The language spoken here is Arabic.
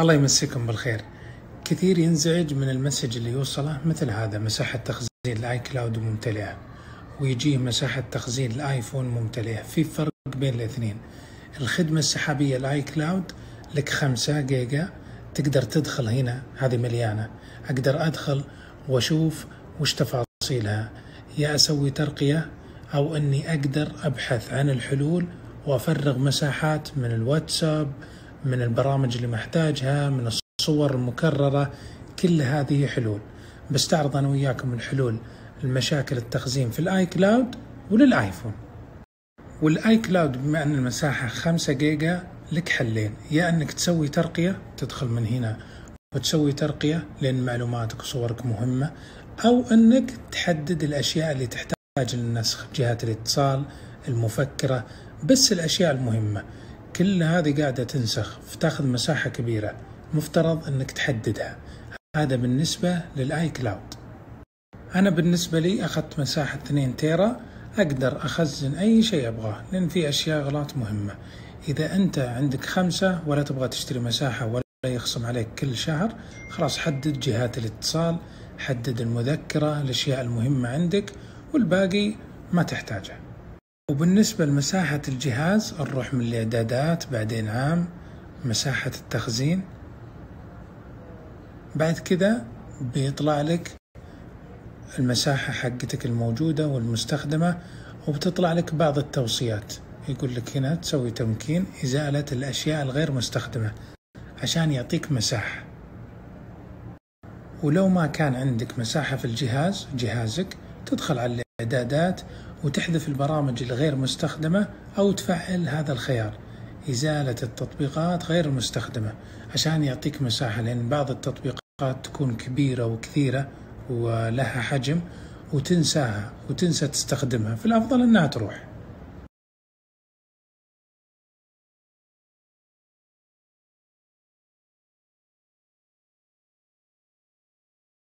الله يمسيكم بالخير. كثير ينزعج من المسج اللي يوصله مثل هذا: مساحة تخزين الاي كلاود ممتلئة، ويجيه مساحة تخزين الايفون ممتلئة. في فرق بين الاثنين. الخدمة السحابية الاي كلاود لك 5 جيجا، تقدر تدخل هنا، هذه مليانة، اقدر ادخل واشوف وش تفاصيلها، يا اسوي ترقية او اني اقدر ابحث عن الحلول وافرغ مساحات من الواتساب، من البرامج اللي محتاجها، من الصور المكررة. كل هذه حلول. بستعرض أنا وياكم الحلول المشاكل التخزين في الآي كلاود وللآيفون. والآي كلاود بما أن المساحة 5 جيجا، لك حلين: يا أنك تسوي ترقية، تدخل من هنا وتسوي ترقية لأن معلوماتك وصورك مهمة، أو أنك تحدد الأشياء اللي تحتاج للنسخ: جهات الاتصال، المفكرة، بس الأشياء المهمة. كل هذه قاعدة تنسخ، فتاخذ مساحة كبيرة مفترض أنك تحددها. هذا بالنسبة للآي كلاود. أنا بالنسبة لي أخذت مساحة 2 تيرا، أقدر أخزن أي شيء أبغاه، لأن في أشياء غلط مهمة. إذا أنت عندك 5 ولا تبغى تشتري مساحة ولا يخصم عليك كل شهر، خلاص حدد جهات الاتصال، حدد المذكرة، الأشياء المهمة عندك، والباقي ما تحتاجه. وبالنسبة لمساحة الجهاز، نروح من الإعدادات، بعدين عام، مساحة التخزين. بعد كذا بيطلع لك المساحة حقتك الموجودة والمستخدمة، وبتطلع لك بعض التوصيات. يقول لك هنا تسوي تمكين إزالة الأشياء الغير مستخدمة عشان يعطيك مساحة. ولو ما كان عندك مساحة في الجهاز، جهازك، تدخل على الإعدادات وتحذف البرامج الغير مستخدمة، أو تفعل هذا الخيار إزالة التطبيقات غير المستخدمة عشان يعطيك مساحة، لأن بعض التطبيقات تكون كبيرة وكثيرة ولها حجم وتنساها وتنسى تستخدمها، فالأفضل أنها تروح.